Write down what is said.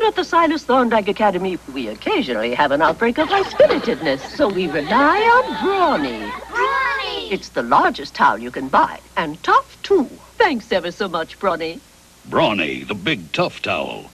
Here at the Silas Thorndike Academy, we occasionally have an outbreak of high-spiritedness, so we rely on Brawny. Brawny! It's the largest towel you can buy, and tough, too. Thanks ever so much, Brawny. Brawny, the big tough towel.